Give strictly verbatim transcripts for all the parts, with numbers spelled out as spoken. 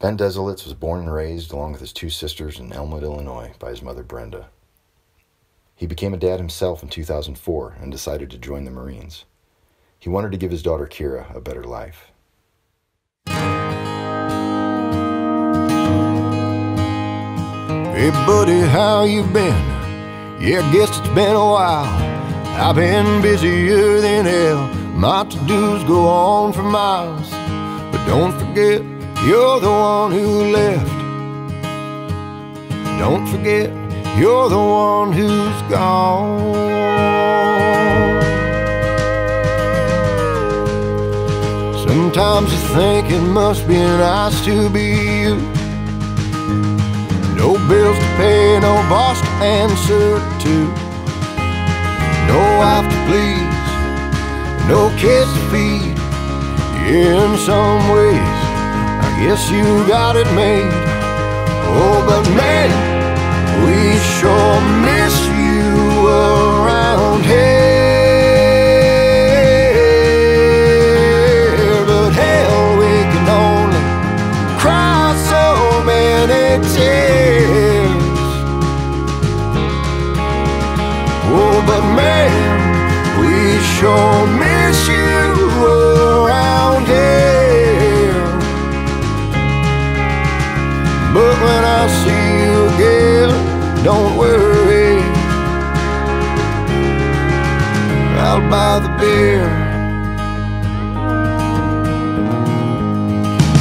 Ben Desilets was born and raised, along with his two sisters, in Elmwood, Illinois, by his mother, Brenda. He became a dad himself in two thousand four and decided to join the Marines. He wanted to give his daughter, Kira, a better life. Hey, buddy, how you been? Yeah, I guess it's been a while. I've been busier than hell. My to-dos go on for miles. But don't forget, you're the one who left. Don't forget, you're the one who's gone. Sometimes you think it must be nice to be you. No bills to pay, no boss to answer to. No wife to please, no kids to feed. In some ways, yes, you got it made. Oh, but man, we sure miss you around here. But hell, we can only cry so many tears. Oh, but man, we sure miss you around here. But when I see you again, don't worry, I'll buy the beer.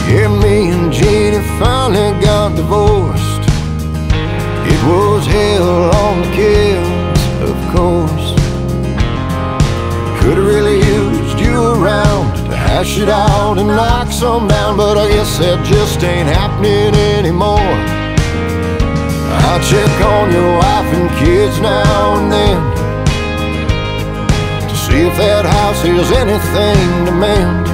Yeah, me and Jeannie finally got divorced. It was hell on the kids, of course. Could've really used you around to hash it out and knock some down, but I guess that just ain't happening anymore. I check on your wife and kids now and then to see if that house is anything to mend.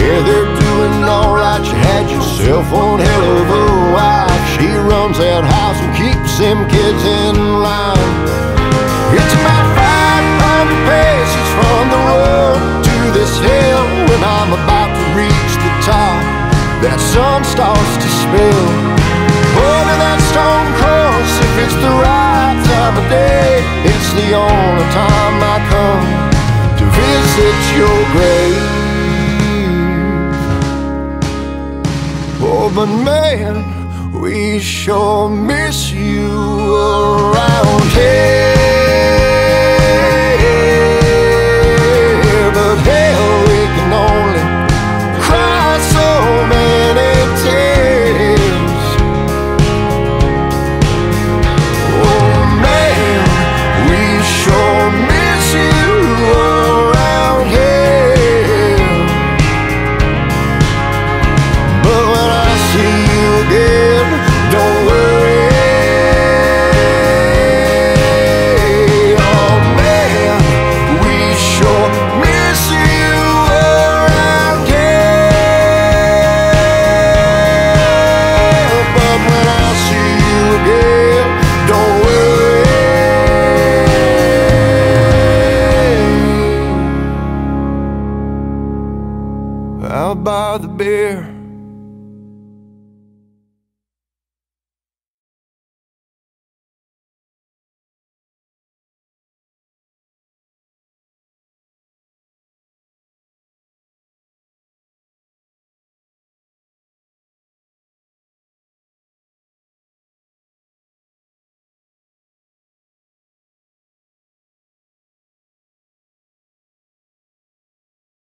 Yeah, they're doing alright. You had yourself one hell of a wife. She runs that house and keeps them kids in line. It's about five hundred paces from the road to this hill. When I'm about to reach the top, that sun starts to spill over that stone cross. If it's the right time of day, it's the only time I come to visit your grave. Oh, but man, we sure miss you around here. I'll buy the beer.